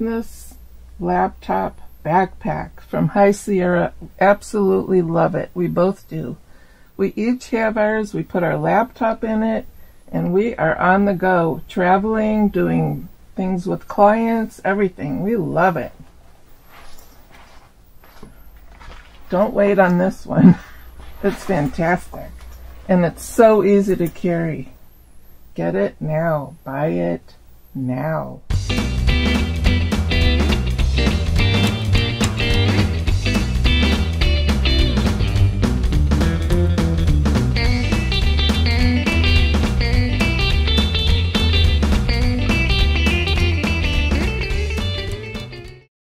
business laptop backpack from High Sierra. Absolutely love it. We both do. We each have ours. We put our laptop in it, and we are on the go, traveling, doing things with clients, everything. We love it. Don't wait on this one. It's fantastic. And it's so easy to carry. Get it now. Buy it now.